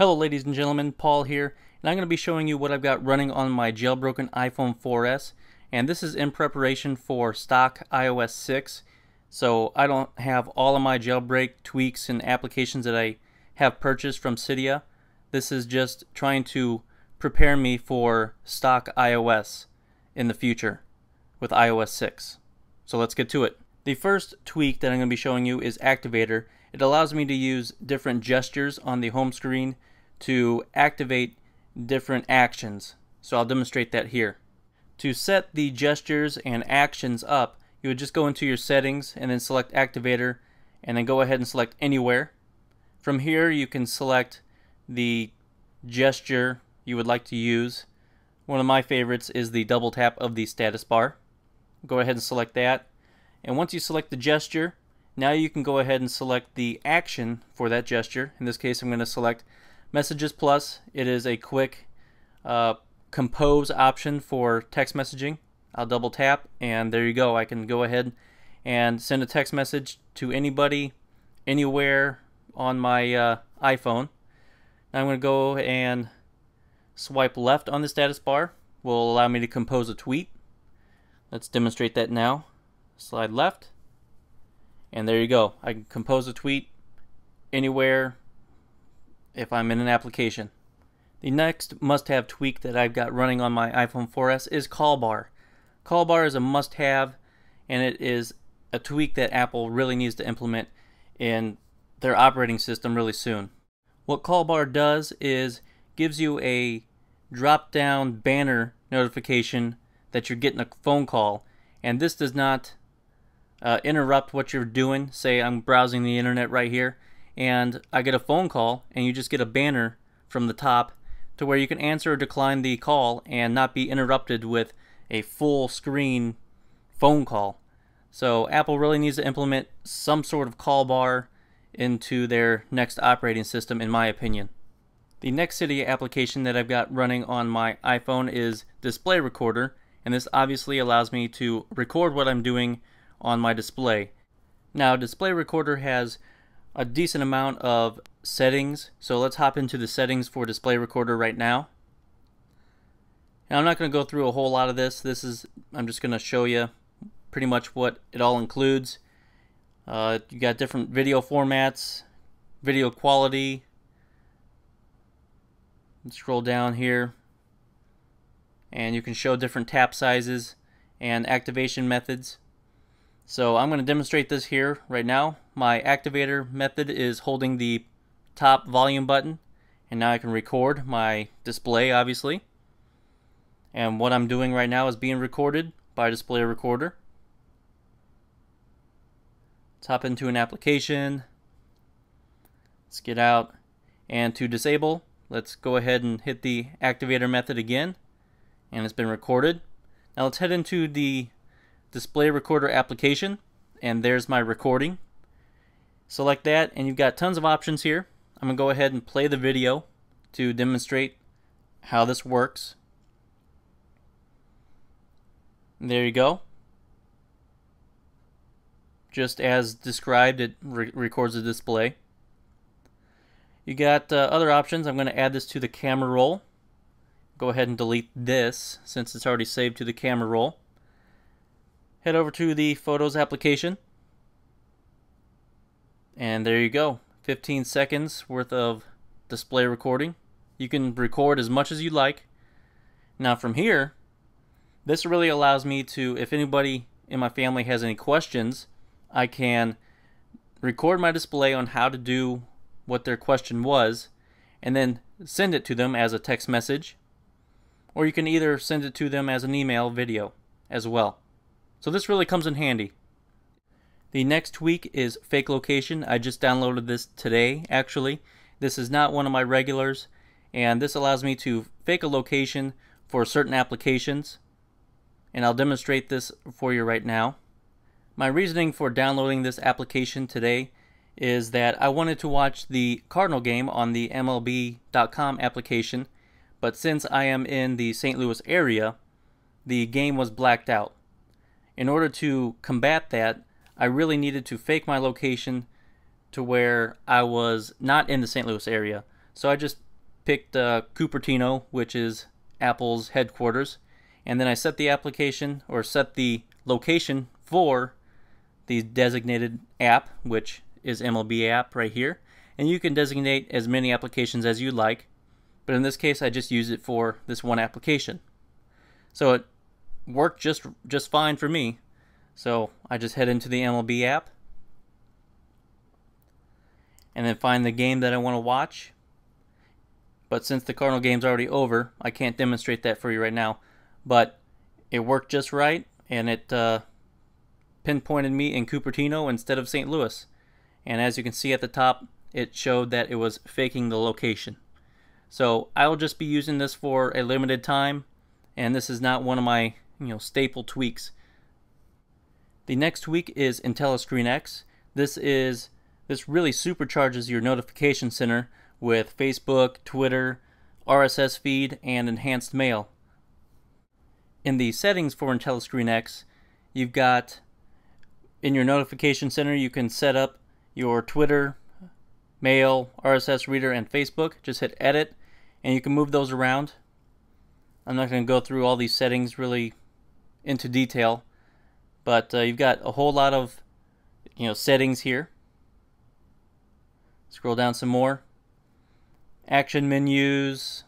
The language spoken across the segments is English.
Hello ladies and gentlemen, Paul here, and I'm going to be showing you what I've got running on my jailbroken iPhone 4S, and this is in preparation for stock iOS 6, so I don't have all of my jailbreak tweaks and applications that I have purchased from Cydia. This is just trying to prepare me for stock iOS in the future with iOS 6. So let's get to it. The first tweak that I'm going to be showing you is Activator. It allows me to use different gestures on the home screen to activate different actions. So I'll demonstrate that here. To set the gestures and actions up, you would just go into your settings and then select Activator and then go ahead and select Anywhere. From here you can select the gesture you would like to use. One of my favorites is the double tap of the status bar. Go ahead and select that. And once you select the gesture, now you can go ahead and select the action for that gesture. In this case, I'm going to select Messages Plus. It is a quick compose option for text messaging. I'll double tap and there you go. I can go ahead and send a text message to anybody, anywhere on my iPhone. Now I'm going to go and swipe left on the status bar. Will allow me to compose a tweet. Let's demonstrate that now. Slide left. And there you go. I can compose a tweet anywhere if I'm in an application. The next must-have tweak that I've got running on my iPhone 4S is Callbar. Callbar is a must-have, and it is a tweak that Apple really needs to implement in their operating system really soon. What Callbar does is gives you a drop-down banner notification that you're getting a phone call, and this does not interrupt what you're doing. Say I'm browsing the internet right here and I get a phone call, and you just get a banner from the top to where you can answer or decline the call and not be interrupted with a full screen phone call. So Apple really needs to implement some sort of call bar into their next operating system, in my opinion. The next Cydia application that I've got running on my iPhone is Display Recorder, and this obviously allows me to record what I'm doing on my display. Now Display Recorder has a decent amount of settings, so let's hop into the settings for Display Recorder right now. Now I'm not going to go through a whole lot of this. I'm just going to show you pretty much what it all includes. You got different video formats, video quality. Let's scroll down here and you can show different tap sizes and activation methods. So I'm going to demonstrate this here right now. My activator method is holding the top volume button, and now I can record my display, obviously. And what I'm doing right now is being recorded by Display Recorder. Let's hop into an application. Let's get out. And to disable, let's go ahead and hit the activator method again. And it's been recorded. Now let's head into the Display Recorder application, and there's my recording. Select that and you've got tons of options here. I'm gonna go ahead and play the video to demonstrate how this works. There you go. Just as described, it records the display. You got other options. I'm gonna add this to the camera roll. Go ahead and delete this since it's already saved to the camera roll. Head over to the Photos application, and there you go, 15 seconds worth of display recording. You can record as much as you like. Now from here, this really allows me to, if anybody in my family has any questions, I can record my display on how to do what their question was and then send it to them as a text message, or you can either send it to them as an email video as well. So this really comes in handy. The next tweak is FakeLocation. I just downloaded this today, actually. This is not one of my regulars, and this allows me to fake a location for certain applications, and I'll demonstrate this for you right now. My reasoning for downloading this application today is that I wanted to watch the Cardinal game on the MLB.com application, but since I am in the St. Louis area, the game was blacked out. In order to combat that, I really needed to fake my location to where I was not in the St. Louis area. So I just picked Cupertino, which is Apple's headquarters, and then I set the application, or set the location for the designated app, which is MLB app right here. And you can designate as many applications as you like, but in this case I just use it for this one application. So it worked just fine for me. So I just head into the MLB app and then find the game that I want to watch. But since the Cardinal game's already over, I can't demonstrate that for you right now. But it worked just right, and it pinpointed me in Cupertino instead of St. Louis. And as you can see at the top, it showed that it was faking the location. So I'll just be using this for a limited time, and this is not one of my staple tweaks. The next tweak is IntelliScreen X. This really supercharges your notification center with Facebook, Twitter, RSS feed, and enhanced mail. In the settings for IntelliScreen X, you've got in your notification center, you can set up your Twitter, mail, RSS reader, and Facebook. Just hit edit, and you can move those around. I'm not going to go through all these settings really into detail, but you've got a whole lot of settings here. Scroll down some more. Action menus,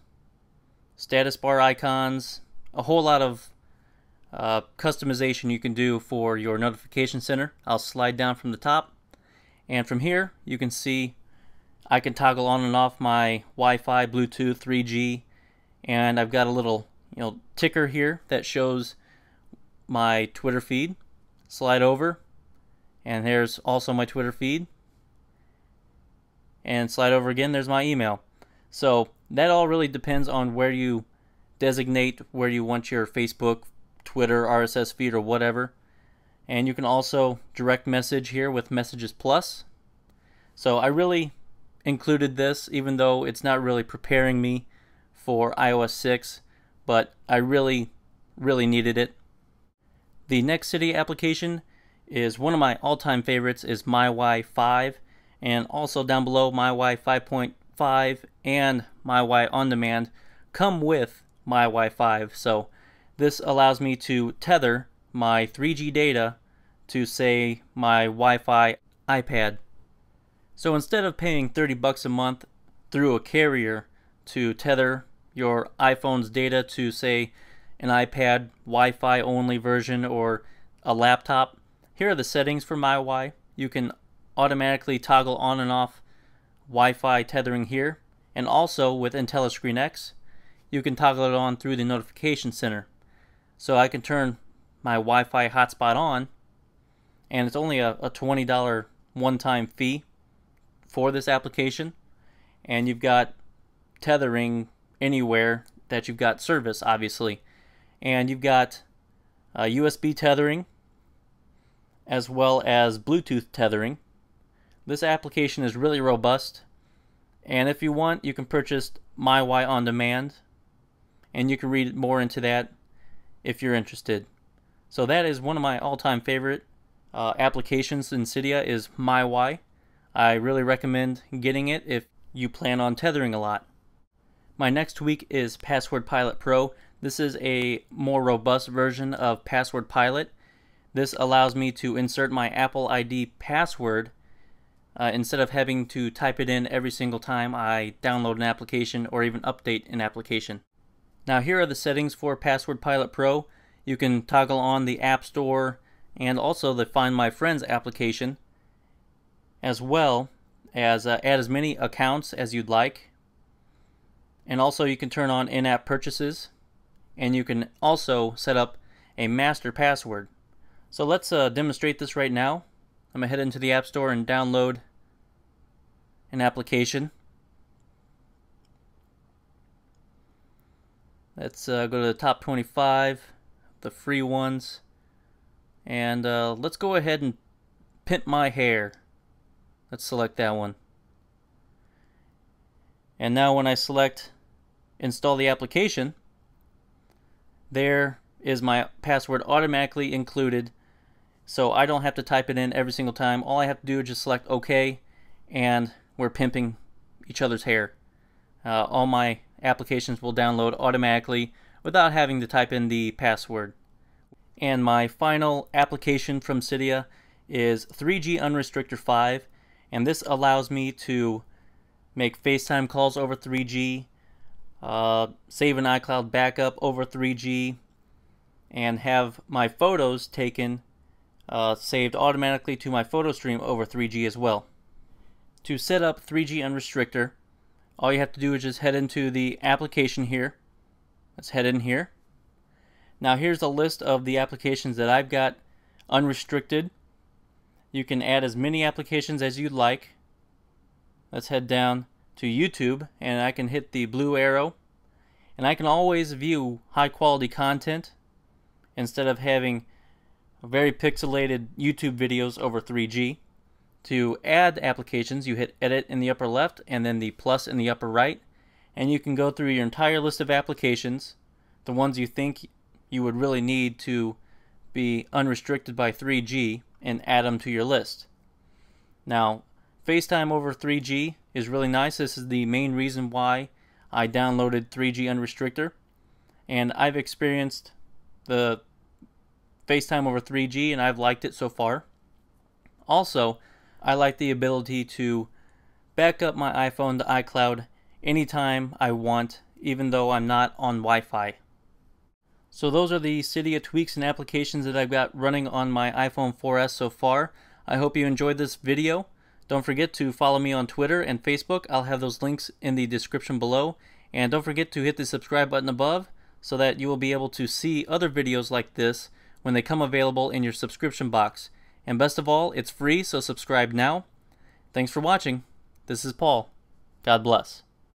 status bar icons, a whole lot of customization you can do for your notification center. I'll slide down from the top, and from here you can see I can toggle on and off my Wi-Fi, Bluetooth, 3G, and I've got a little ticker here that shows my Twitter feed. Slide over, and there's also my Twitter feed, and slide over again, there's my email. So that all really depends on where you designate where you want your Facebook, Twitter, RSS feed, or whatever. And you can also direct message here with Messages Plus. So I really included this, even though it's not really preparing me for iOS 6, but I really needed it. The next city application is one of my all-time favorites, is MyWi 5, and also down below, MyWi 5.5 and MyWi On Demand come with MyWi 5. So this allows me to tether my 3G data to, say, my Wi-Fi iPad. So instead of paying $30 a month through a carrier to tether your iPhone's data to, say, an iPad Wi-Fi only version or a laptop, here are the settings for MyWi. You can automatically toggle on and off Wi-Fi tethering here, and also with IntelliScreen X you can toggle it on through the notification center. So I can turn my Wi-Fi hotspot on, and it's only a $20 one-time fee for this application, and you've got tethering anywhere that you've got service, obviously, and you've got USB tethering as well as Bluetooth tethering. This application is really robust, and if you want, you can purchase MyWi On Demand, and you can read more into that if you're interested. So that is one of my all-time favorite applications in Cydia, is MyWi. I really recommend getting it if you plan on tethering a lot. My next tweak is Password Pilot Pro. This is a more robust version of Password Pilot. This allows me to insert my Apple ID password instead of having to type it in every single time I download an application or even update an application. Now here are the settings for Password Pilot Pro. You can toggle on the App Store and also the Find My Friends application, as well as add as many accounts as you'd like. And also you can turn on in-app purchases, and you can also set up a master password. So let's demonstrate this right now. I'm going to head into the App Store and download an application. Let's go to the top 25, the free ones, and let's go ahead and Pimp My Hair. Let's select that one. And now when I select Install the Application, there is my password automatically included. So I don't have to type it in every single time. All I have to do is just select OK, and we're pimping each other's hair. all my applications will download automatically without having to type in the password. And my final application from Cydia is 3G Unrestrictor 5, and this allows me to make FaceTime calls over 3G, save an iCloud backup over 3G, and have my photos taken saved automatically to my photo stream over 3G as well. To set up 3G Unrestrictor, all you have to do is just head into the application here. Let's head in here. Now here's a list of the applications that I've got unrestricted. You can add as many applications as you'd like. Let's head down to YouTube, and I can hit the blue arrow, and I can always view high quality content instead of having very pixelated YouTube videos over 3G. To add applications, you hit edit in the upper left and then the plus in the upper right, and you can go through your entire list of applications, the ones you think you would really need to be unrestricted by 3G, and add them to your list. Now FaceTime over 3G is really nice. This is the main reason why I downloaded 3G Unrestrictor, and I've experienced the FaceTime over 3G and I've liked it so far. Also, I like the ability to back up my iPhone to iCloud anytime I want, even though I'm not on Wi-Fi. So those are the Cydia tweaks and applications that I've got running on my iPhone 4S so far. I hope you enjoyed this video. Don't forget to follow me on Twitter and Facebook. I'll have those links in the description below. And don't forget to hit the subscribe button above so that you will be able to see other videos like this when they come available in your subscription box. And best of all, it's free, so subscribe now. Thanks for watching. This is Paul. God bless.